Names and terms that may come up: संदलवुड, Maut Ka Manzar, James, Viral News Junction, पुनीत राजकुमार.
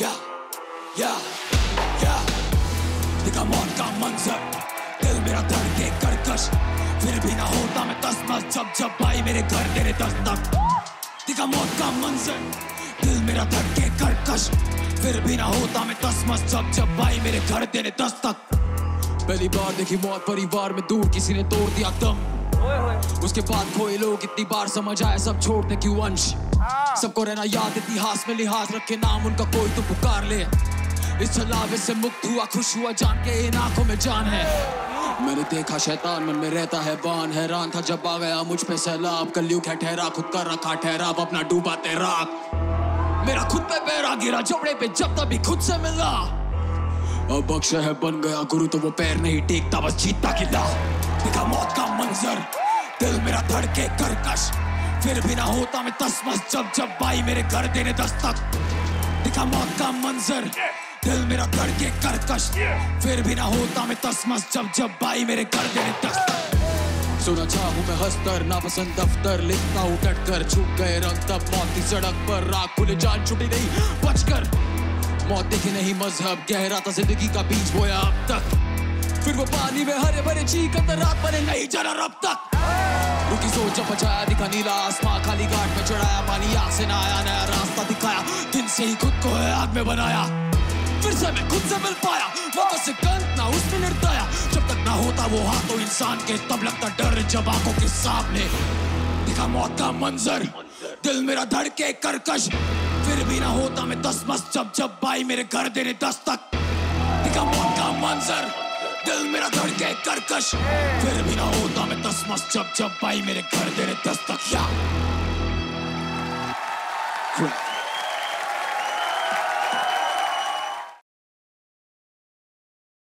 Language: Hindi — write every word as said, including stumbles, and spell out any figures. या या या देखा मौत का मंजर, दिल मेरा धड़के करकश, फिर भी ना होता मैं तसमस। जब जब आई मेरे घर तेरे दस्तक, देखा मौत का मंजर, दिल मेरा धड़के करकश, फिर भी ना होता मैं तसमस। जब जब आई मेरे घर तेरे दस्तक। पहली बार देखी मौत परिवार में दूर, किसी ने तोड़ दिया दम। उसके बाद खोए लोग, इतनी बार समझ आया सब छोड़ते क्यों अंश। सबको रहना याद, इतिहास में लिहाज रखे नाम उनका, कोई तो पुकार ले। इस छलावे से मुक्त हुआ, खुश हुआ जान के इन आंखों में जान है। मैंने देखा शैतान मन में रहता है बान, हैरान था जब आ गया मुझ पे सैलाब। कलयुग है ठहरा, खुद का रखा ठहराव, अपना डूबा तैराक। मेरा खुद पे पैरा गिरा जबड़े पे जब तभी खुद से मिला। अब अक्षय है बन गया गुरु, तो वो पैर नहीं टेकता, बस जीतता गिला। देखा मौत का मंजर, दिल मेरा धड़के करकश, फिर भी ना होता मैं तसमस। जब जब आई मेरे घर तेरे दस्तक। देखा मौत का मंजर, दिल मेरा धड़के करकश, फिर भी ना होता मैं तसमस। जब जब आई मेरे घर तेरे दस्तक। सुना चाहूँ मैं हस्तर, नापसंद दफ्तर लिखता हूँ डट कर। छुप गए रंग तब मौत की सड़क पर, राख खुले जान छुटी नहीं बच कर। मौत देखी नहीं मजहब, गहरा था जिंदगी का बीज बोया अब तक। फिर वो पानी में हरे भरे चीख, अंदर रात बने नहीं जरा रब तक। रुकी सोच जब बचाया दिखा नीला आसमां, खाली घाट में चढ़ाया पानी, आग से ना आया नया रास्ता दिखाया। दिन से ही खुद को है आग में बनाया, फिर से मैं खुद से मिल पाया। मौत से कंत ना उसमें निर्दया, जब तक ना होता वो हाथों इंसान के, तब लगता डर जब आंखों के सामने। दिखा मौत का मंजर, दिल मेरा धड़के करकश, फिर भी ना होता मैं तसमस। जब जब आई मेरे घर तेरे दस्तक। देखा मौत का मंजर, दिल मेरा धड़के करकश, फिर भी ना होता मैं तसमस। जब जब आई मेरे घर तेरे दस्तक। या